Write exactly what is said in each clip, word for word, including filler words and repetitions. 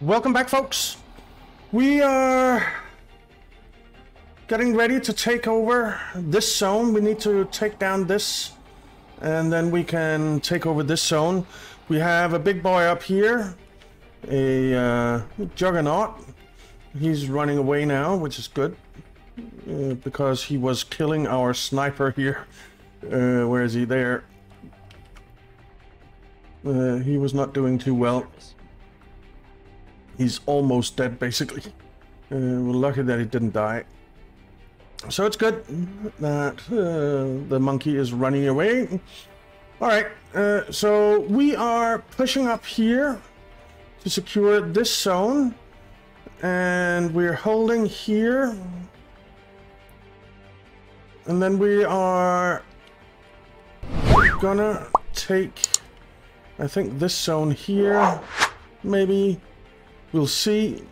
Welcome back, folks. We are getting ready to take over this zone. We need to take down this, and then we can take over this zone. We have a big boy up here, a uh, juggernaut. He's running away now, which is good, uh, because he was killing our sniper here. Uh, where is he? There. Uh, he was not doing too well. He's almost dead, basically. Uh, we're lucky that he didn't die. So it's good that uh, the monkey is running away. All right, uh, so we are pushing up here to secure this zone. And we're holding here. And then we are gonna take, I think, this zone here, maybe. We'll see.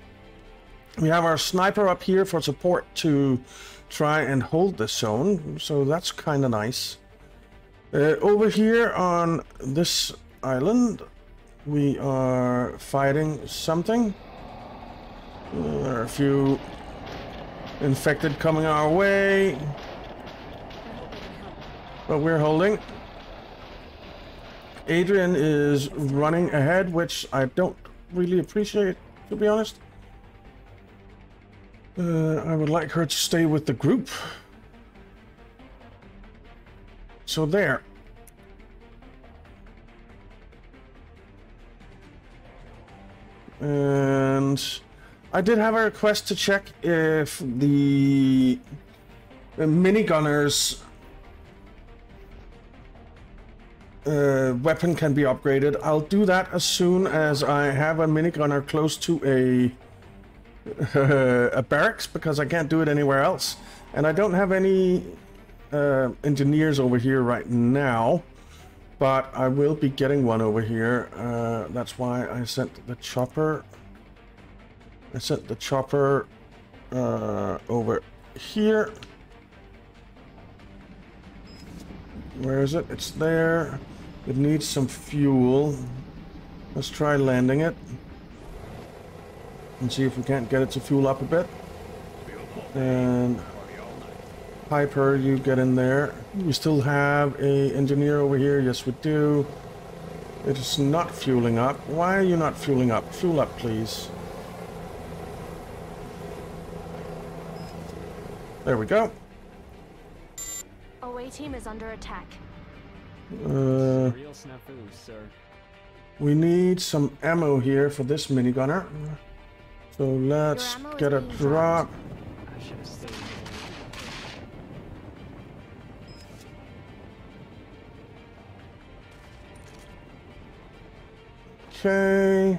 We have our sniper up here for support to try and hold this zone, so that's kind of nice. Uh, over here on this island, we are fighting something. There are a few infected coming our way, but we're holding. Adrian is running ahead, which I don't really appreciate, to be honest. Uh, I would like her to stay with the group. So there. And I did have a request to check if the, the minigunners uh, weapon can be upgraded. I'll do that as soon as I have a minigunner close to a Uh, a barracks, because I can't do it anywhere else, and I don't have any uh, engineers over here right now, but I will be getting one over here. Uh, that's why I sent the chopper I sent the chopper uh, over here. Where is it? It's there. It needs some fuel. Let's try landing it and see if we can't get it to fuel up a bit. And Piper, you get in there. We still have a engineer over here. Yes, we do. It is not fueling up. Why are you not fueling up? Fuel up, please. There we go. O A team is under attack. Uh, we need some ammo here for this minigunner. So let's get a drop. Okay.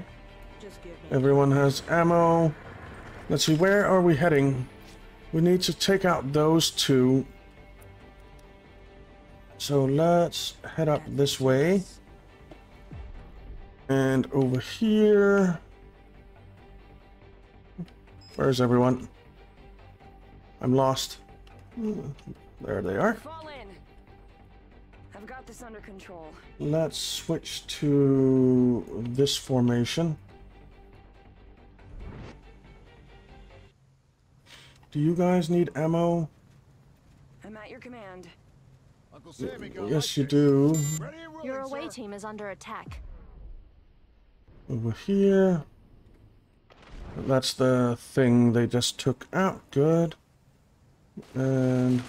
Everyone has ammo. Let's see, where are we heading? We need to take out those two. So let's head up this way. And over here. Where's everyone? I'm lost. There they are. Fall in. I've got this under control. Let's switch to this formation. Do you guys need ammo? I'm at your command. Uncle Sammy, go. Yes, you do. Your away team is under attack. Over here. That's the thing they just took out. Good. And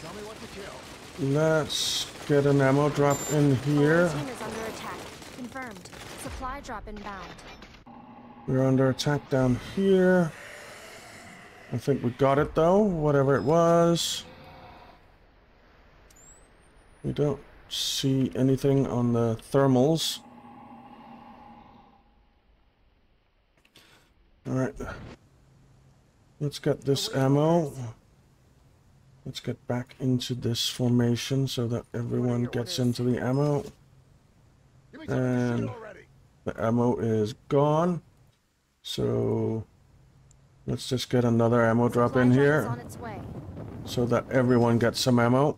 tell me what to kill. Let's get an ammo drop in here. Team is under attack. Confirmed. Supply drop inbound. We're under attack down here. I think we got it though, whatever it was. We don't see anything on the thermals. Alright, let's get this ammo. Let's get back into this formation so that everyone gets into the ammo. And the ammo is gone. So let's just get another ammo drop in here so that everyone gets some ammo.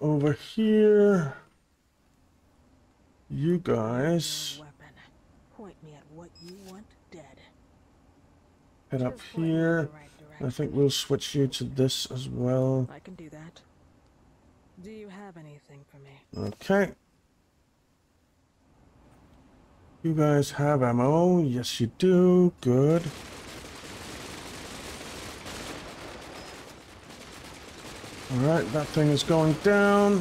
Over here. You guys. Point me at what you want dead. Head up here. I think we'll switch you to this as well. I can do that. Do you have anything for me? Okay. You guys have ammo? Yes, you do. Good. Alright, that thing is going down.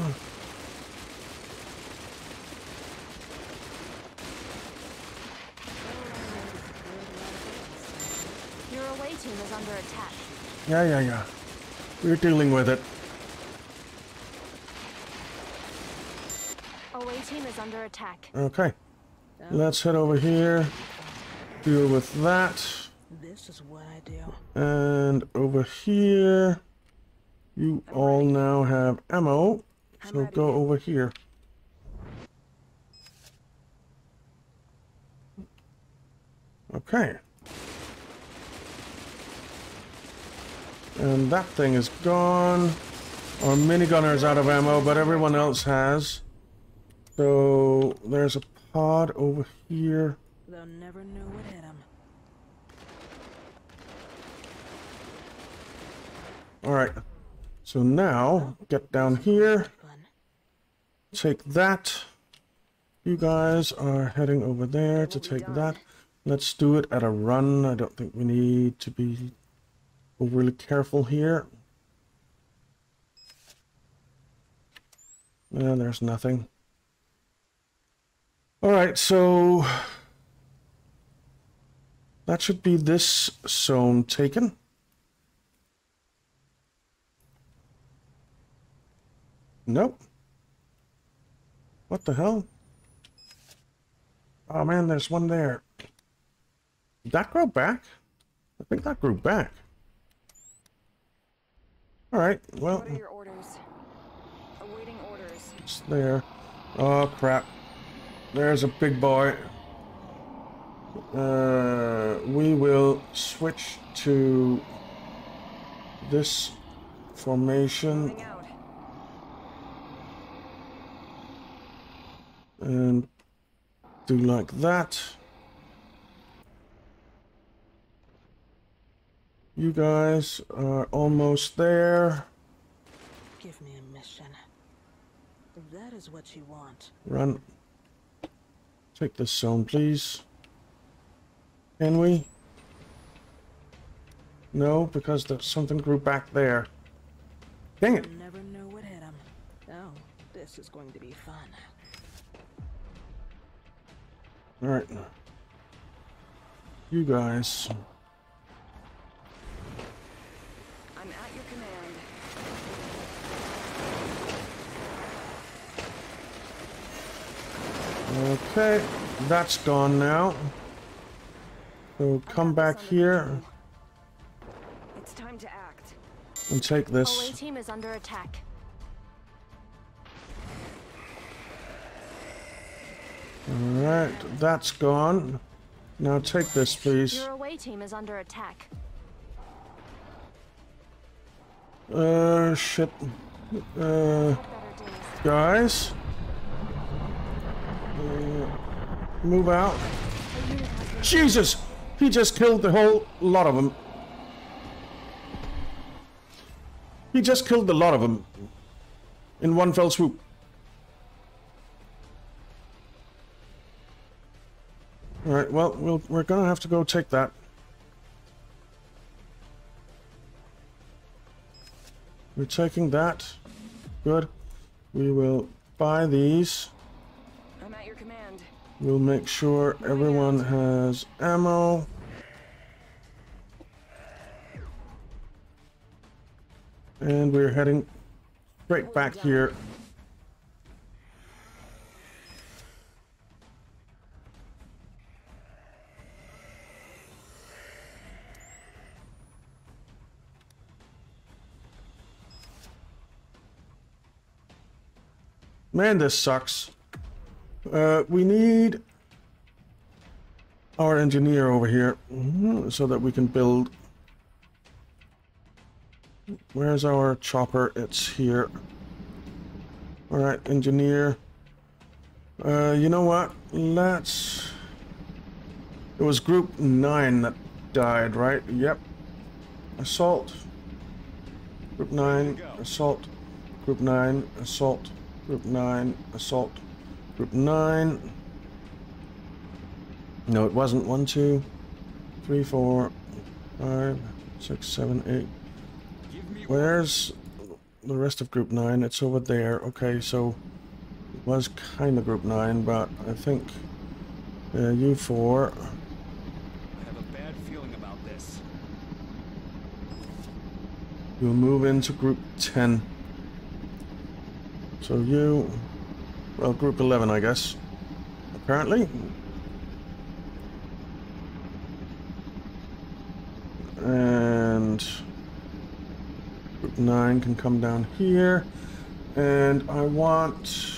Your away team is under attack. Yeah, yeah, yeah. We're dealing with it. Away team is under attack. Okay. Let's head over here. Deal with that. This is what I do. And over here. You I'm all ready. Now have ammo, I'm so ready. Go over here. Okay. And that thing is gone. Our minigunner is out of ammo, but everyone else has. So there's a pod over here. They'll never know what hit him. All right. So now, get down here, take that, you guys are heading over there to take that. Let's do it at a run. I don't think we need to be overly careful here. No, there's nothing. Alright, so that should be this zone taken. Nope. What the hell? Oh man, there's one there. Did that grow back? I think that grew back. Alright, well. What are your orders? Awaiting orders. It's there. Oh crap. There's a big boy. Uh, we will switch to this formation. And do like that. You guys are almost there. Give me a mission. If that is what you want. Run. Take this zone, please. Can we? No, because there's something grew back there. Dang it! You'll never know what hit him. Oh, this is going to be fun. Alright. You guys. I'm at your command. Okay, that's gone now. So come back here. It's time to act. And take this. Away team is under attack. Alright, that's gone. Now take this, please. Your away team is under attack. Uh, shit. Uh, guys. Uh, move out. Jesus! He just killed the whole lot of them. He just killed the lot of them. In one fell swoop. Alright, well, well, we're gonna have to go take that. We're taking that. Good. We will buy these. I'm at your command. We'll make sure everyone has ammo. And we're heading straight back here. Man, this sucks. Uh, we need our engineer over here so that we can build. Where's our chopper? It's here. All right, engineer. Uh, you know what? Let's... It was group nine that died, right? Yep. Assault. Group nine. Assault. Group nine. Assault. Group nine. Assault. Group nine. No, it wasn't. One, two, three, four, five, six, seven, eight. Where's the rest of group nine? It's over there. Okay, so it was kind of group nine, but I think uh, you four. I have a bad feeling about this. You'll move into group ten. So you, well, group eleven, I guess. Apparently. And group nine can come down here, and I want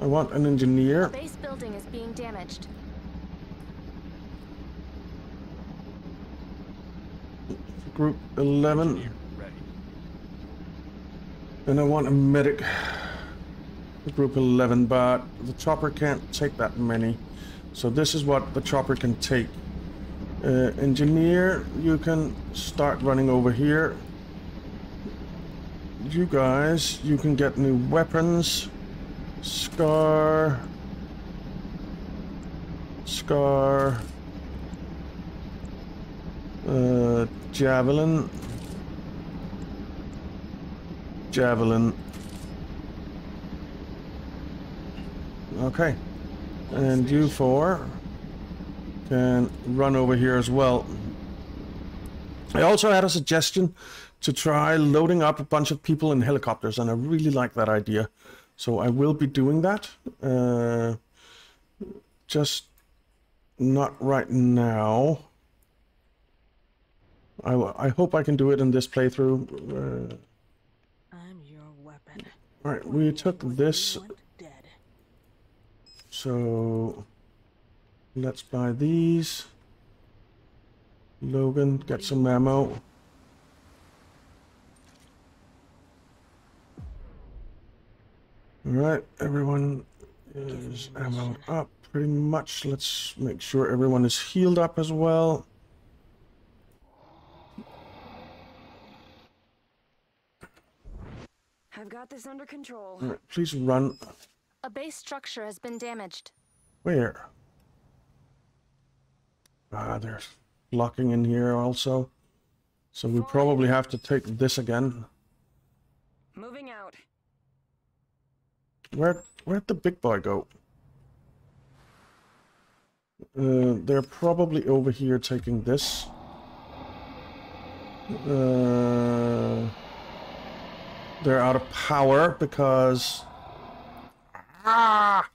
I want an engineer. The base building is being damaged. Group eleven, and I want a medic. Group eleven, but the chopper can't take that many, so this is what the chopper can take. Uh, engineer, you can start running over here. You guys, you can get new weapons. Scar. Scar. Uh, javelin. Javelin. Okay. And you four can run over here as well. I also had a suggestion to try loading up a bunch of people in helicopters, and I really like that idea. So I will be doing that. Uh, just not right now. I, I hope I can do it in this playthrough. Uh, I'm your weapon. All right, we took this. So... let's buy these. Logan, get some ammo. Alright, everyone is ammo up pretty much. Let's make sure everyone is healed up as well. I've got this under control. All right, please run. A base structure has been damaged. Where? Ah, they're locking in here also. So we probably have to take this again. Moving out. Where, where'd the big boy go? Uh, they're probably over here taking this. Uh, they're out of power because... Ah!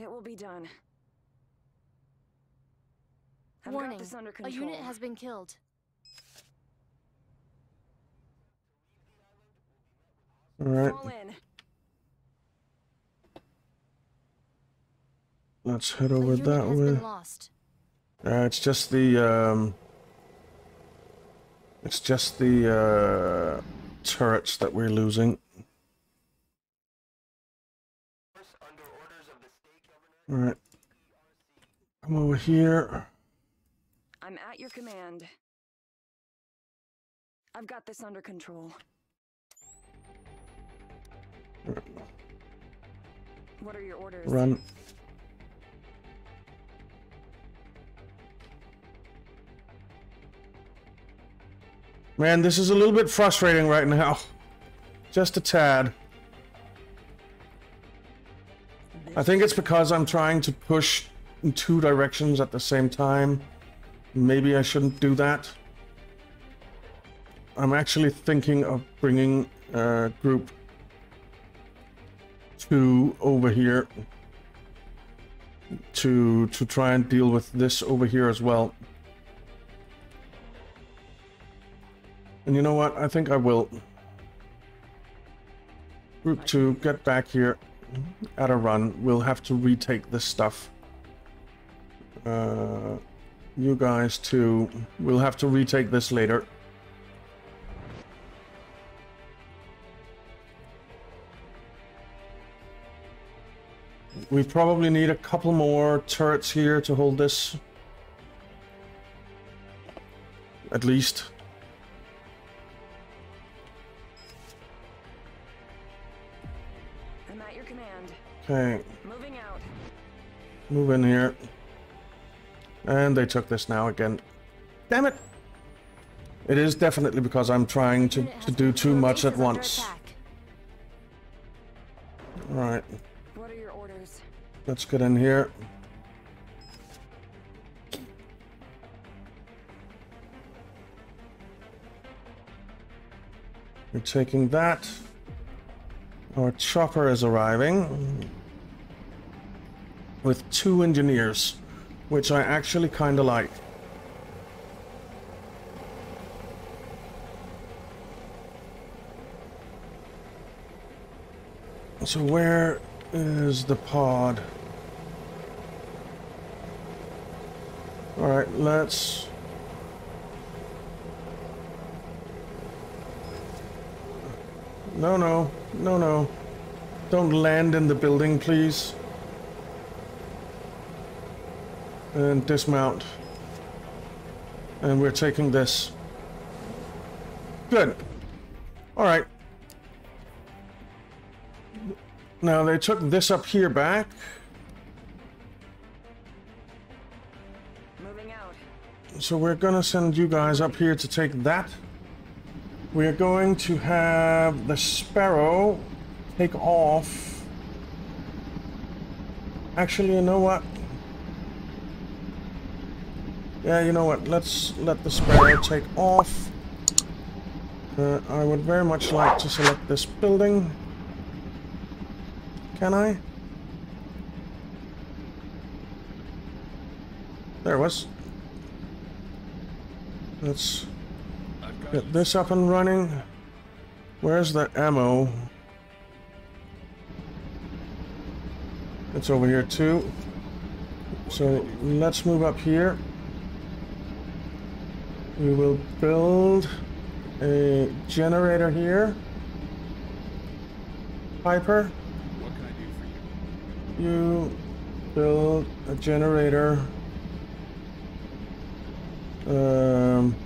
It will be done. I've Warning, got this under control. A unit has been killed. All right. Fall in. Let's head over that way. Uh, it's just the, um... It's just the, uh... turrets that we're losing. All right, come over here. I'm at your command. I've got this under control. Right. What are your orders? Run. Man, this is a little bit frustrating right now. Just a tad. I think it's because I'm trying to push in two directions at the same time. Maybe I shouldn't do that. I'm actually thinking of bringing uh, group two over here to to try and deal with this over here as well. And you know what? I think I will. Group two, get back here. At a run, we'll have to retake this stuff. Uh, you guys too. We'll have to retake this later. We probably need a couple more turrets here to hold this. At least. I'm at your command. Okay. Moving out. Move in here. And they took this now again. Damn it! It is definitely because I'm trying to, to do too much at once. Alright. What are your orders? Let's get in here. We're taking that. Our chopper is arriving. With two engineers. Which I actually kind of like. So where is the pod? All right, let's... No, no, no, no. Don't land in the building, please. And dismount. And we're taking this. Good. All right. Now they took this up here back. Moving out. So we're gonna send you guys up here to take that. We're going to have the Sparrow take off. Actually, you know what? Yeah, you know what? Let's let the Sparrow take off. Uh, I would very much like to select this building. Can I? There it was. Let's get this up and running. Where's the ammo? It's over here too. So let's move up here. We will build a generator here. Piper, what can I do for you? You build a generator. Um,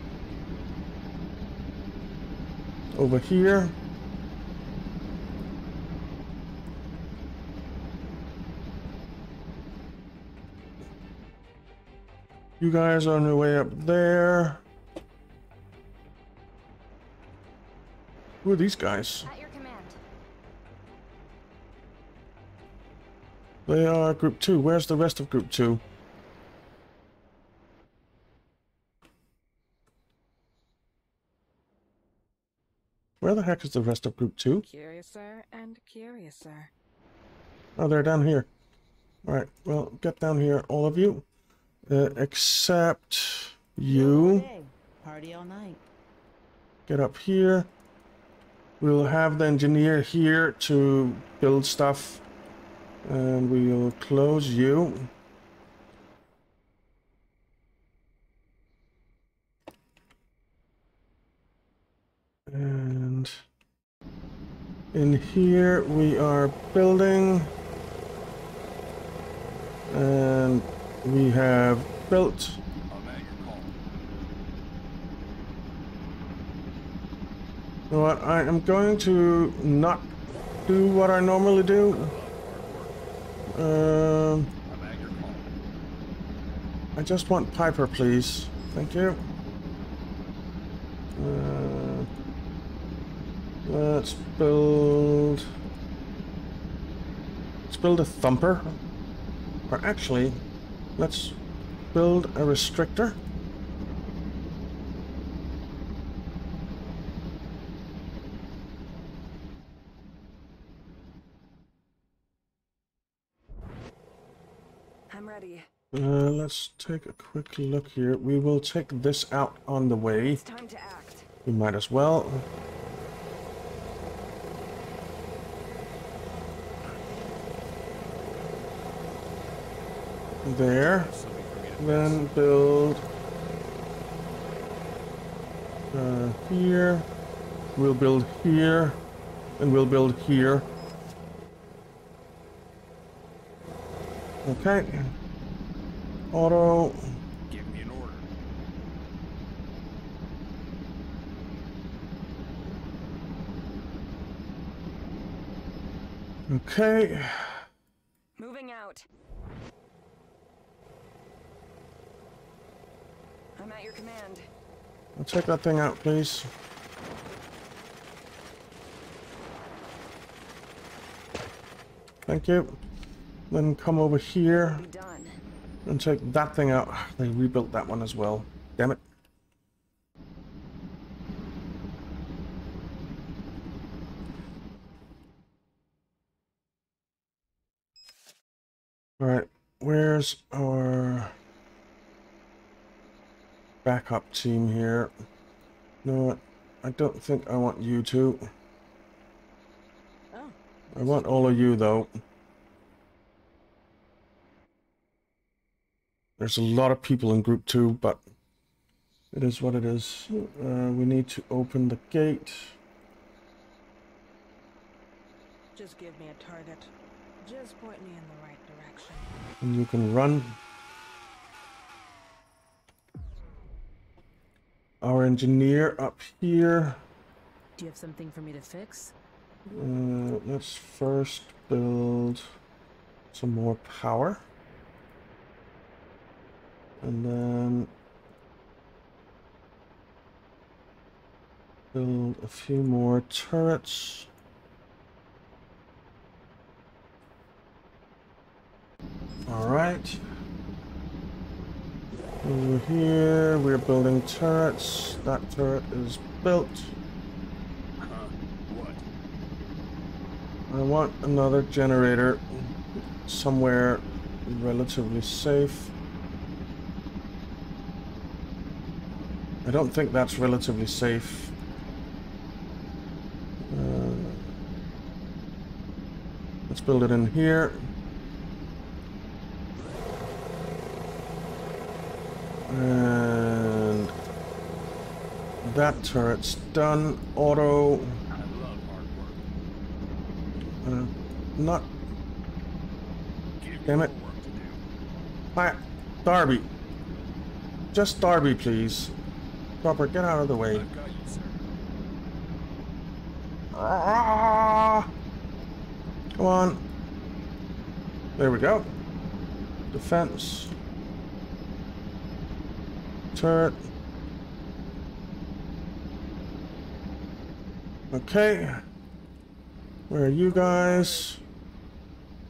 over here. You guys are on your way up there. Who are these guys? At your command. They are group two. Where's the rest of group two? Where the heck is the rest of group two? Curiouser and curiouser. Oh, they're down here. All right. Well, get down here, all of you, uh, except you. Party all night. Get up here. We'll have the engineer here to build stuff, and we'll close you. And in here we are building, and we have built. You know what, I am going to not do what I normally do. Um, I just want Piper, please. Thank you. Uh, let's build... Let's build a thumper. Or actually, let's build a restrictor. Uh, let's take a quick look here. We will take this out on the way. It's time to act. We might as well. There. Then build uh, here. We'll build here. And we'll build here. Okay. Auto. Give me an order. Okay. Moving out. I'm at your command. I'll check that thing out, please. Thank you. Then come over here and check that thing out. They rebuilt that one as well. Damn it. All right, where's our backup team here? You know what? I don't think I want you two. Oh. I want all of you though. There's a lot of people in group two, but it is what it is. Uh, we need to open the gate. Just give me a target. Just point me in the right direction. And you can run. Our engineer up here. Do you have something for me to fix? Uh, let's first build some more power. And then build a few more turrets. All right. Over here, we're building turrets. That turret is built. Uh, what? I want another generator somewhere relatively safe. I don't think that's relatively safe. Uh, let's build it in here. And that turret's done. Auto. I love hard work. Uh, not. Damn it. Hi, Darby. Just Darby, please. Robert, get out of the way. I've got you, sir. Ah, come on. There we go. Defense. Turret. Okay. Where are you guys?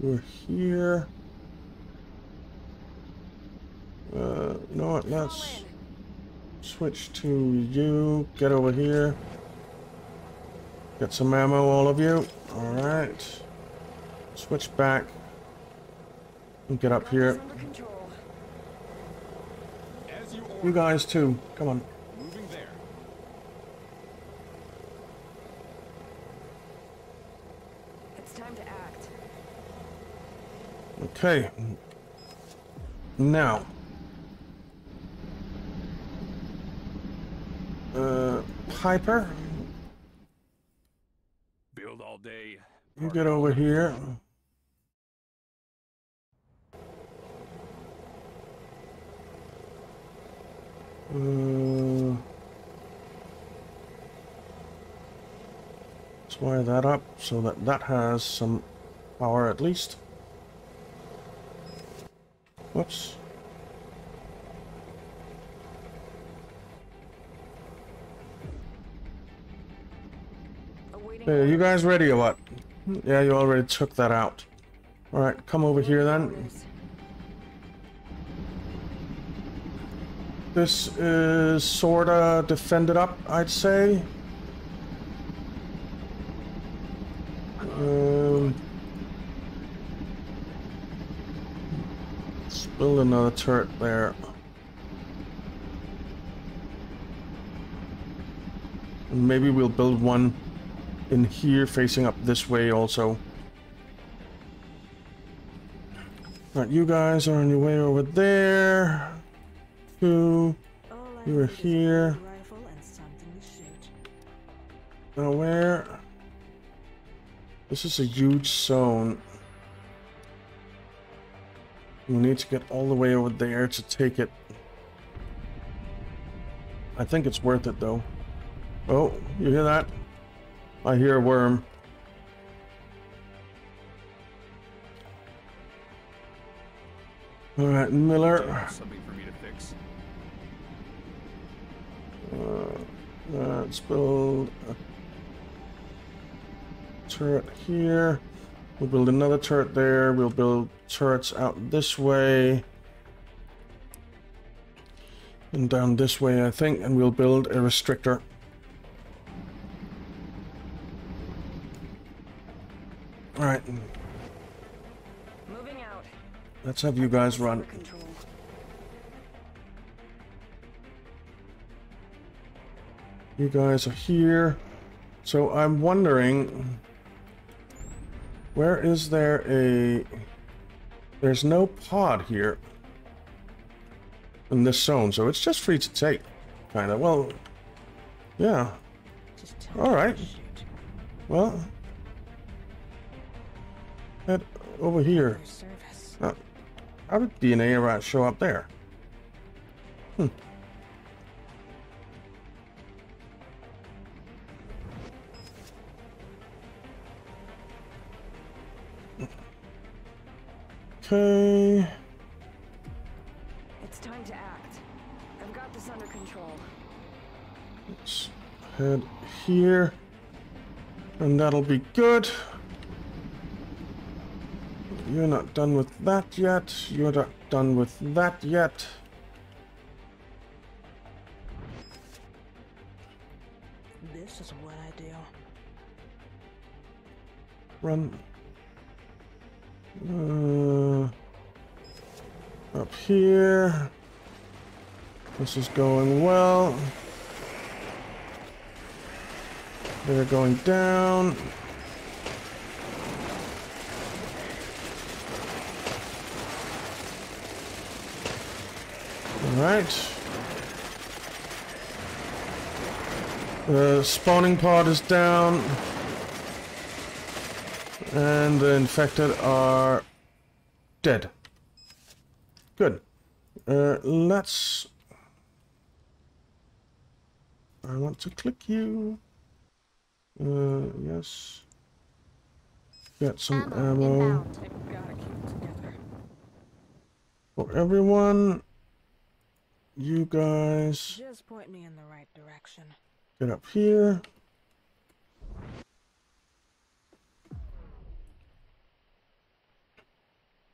We're here. Uh, you know what? Let's switch to you. Get over here. Get some ammo, all of you. All right. Switch back. And get up here. You guys too. Come on. Moving there. It's time to act. Okay. Now. Uh, Piper. Build all day. You get over here. Uh, let's wire that up so that that has some power at least. Whoops. Hey, are you guys ready or what? Yeah, you already took that out. All right, come over here then. This is sorta defended up, I'd say. Um, let's build another turret there. And maybe we'll build one in here facing up this way also. Alright, you guys are on your way over there. Two, you are here. Now where? This is a huge zone. We need to get all the way over there to take it. I think it's worth it, though. Oh, you hear that? I hear a worm. All right, Miller. Something for me to fix. Uh, uh, let's build a turret here. We'll build another turret there. We'll build turrets out this way and down this way, I think, and we'll build a restrictor. All right. Moving out. Let's have you guys run. Control. You guys are here. So I'm wondering, where is there a... There's no pod here in this zone, so it's just free to take, kind of. Well, yeah. All right. Well, head over here. Uh, how did D N A rat show up there? Hmm. Okay. It's time to act. I've got this under control. Let's head here, and that'll be good. You're not done with that yet. You're not done with that yet. This is what I do. Run. Uh, up here. This is going well. They're going down. All right. The spawning pod is down. And the infected are dead. Good. Uh, let's... I want to click you. Uh, yes. Get some ammo. For everyone. You guys. Just point me in the right direction. Get up here.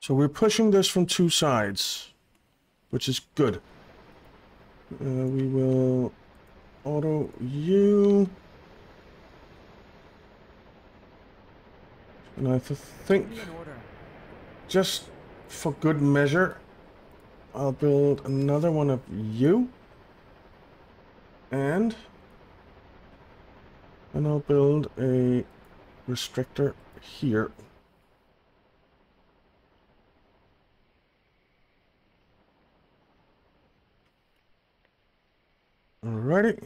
So we're pushing this from two sides, which is good. Uh, we will auto you. And I think, just for good measure, I'll build another one of you. And, and I'll build a restrictor here. Alrighty.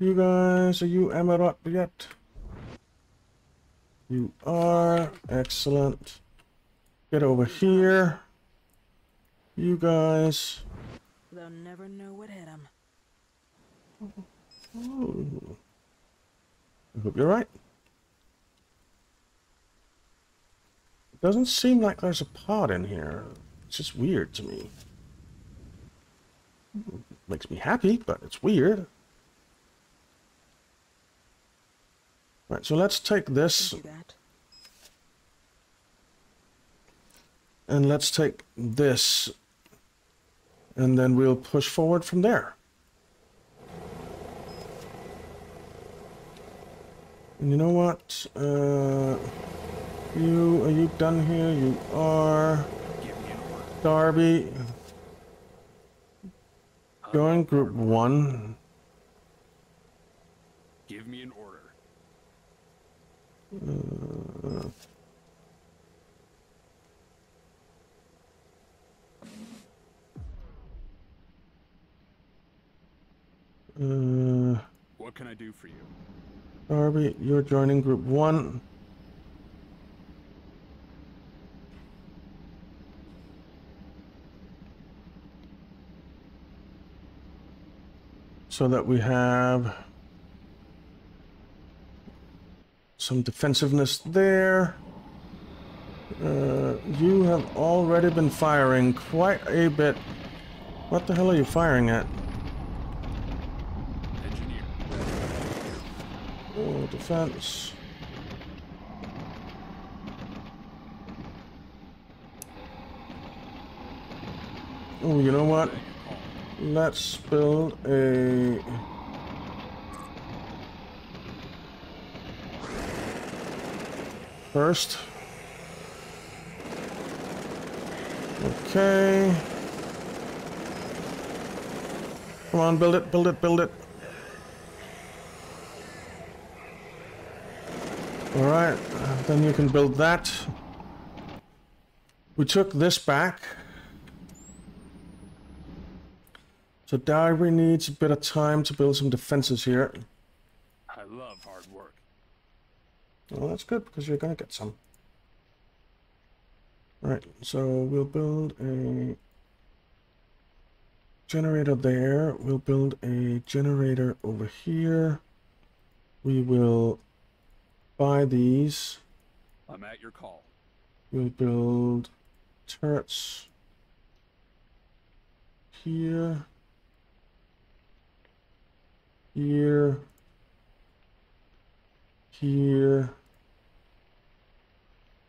You guys, are you ammoed up yet? You are. Excellent. Get over here. You guys. They'll never know what hit them. Oh. I hope you're right. It doesn't seem like there's a pod in here. It's just weird to me. Makes me happy, but it's weird. Right, so let's take this. And let's take this. And then we'll push forward from there. And you know what? Uh, you, are you done here? You are. Darby. Going group one. Give me an order. Uh, uh, what can I do for you? Darby, you're joining group one. so that we have some defensiveness there. Uh, you have already been firing quite a bit. What the hell are you firing at? Engineer. Oh, defense. Oh, you know what? Let's build a... First. Okay. Come on, build it, build it, build it. All right, then you can build that. We took this back. So Darby needs a bit of time to build some defenses here. I love hard work. Well, that's good because you're gonna get some. Right, so we'll build a generator there. We'll build a generator over here. We will buy these. I'm at your call. We'll build turrets here, here, here,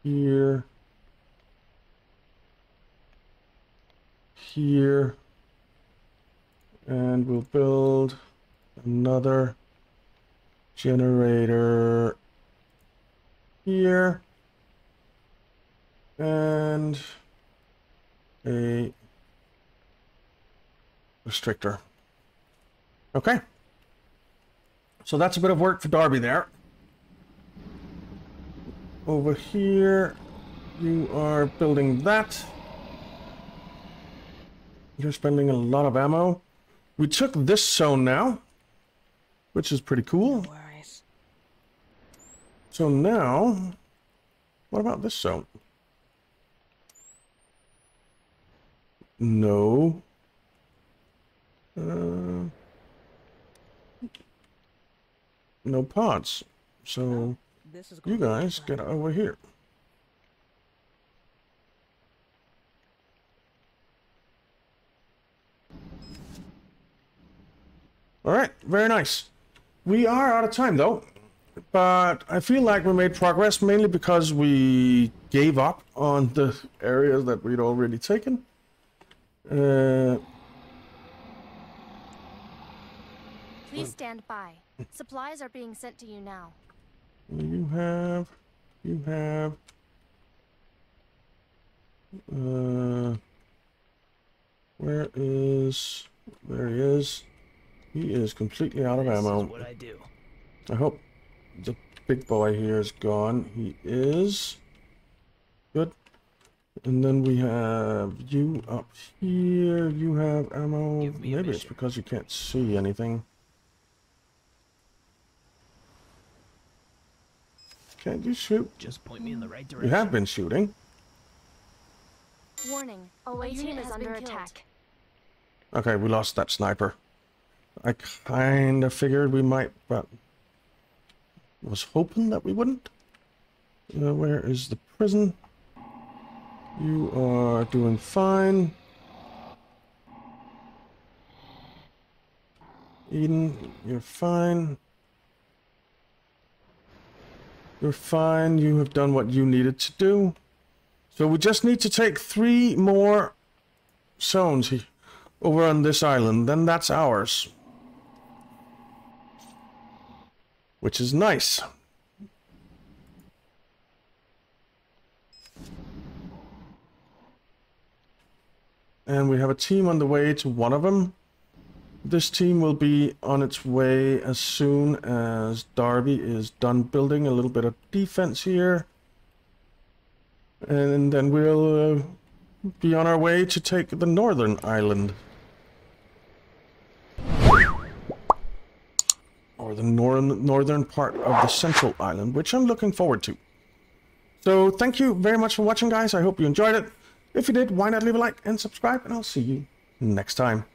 here, here, and we'll build another generator here, and a restrictor. Okay. So that's a bit of work for Darby there. Over here, you are building that. You're spending a lot of ammo. We took this zone now, which is pretty cool. No worries. So now, what about this zone? No. Uh, no pods. So you guys get over here. All right, very nice. We are out of time though, but I feel like we made progress mainly because we gave up on the areas that we'd already taken. Uh, Please stand by. Supplies are being sent to you now. You have, you have, uh, where is, there he is. He is completely out of ammo. This is what I do. I hope the big boy here is gone. He is. Good. And then we have you up here. You have ammo. Maybe it's because you can't see anything. Can't you shoot? Just point me in the right direction. You have been shooting. Warning. O A team is under attack. Okay, we lost that sniper. I kind of figured we might, but was hoping that we wouldn't. Uh, where is the prison? You are doing fine. Eden, you're fine. You're fine. You have done what you needed to do. So we just need to take three more zones over on this island. Then that's ours. Which is nice. And we have a team on the way to one of them. This team will be on its way as soon as Darby is done building a little bit of defense here. And then we'll uh, be on our way to take the northern island. Or the northern northern part of the central island, which I'm looking forward to. So thank you very much for watching, guys. I hope you enjoyed it. If you did, why not leave a like and subscribe, and I'll see you next time.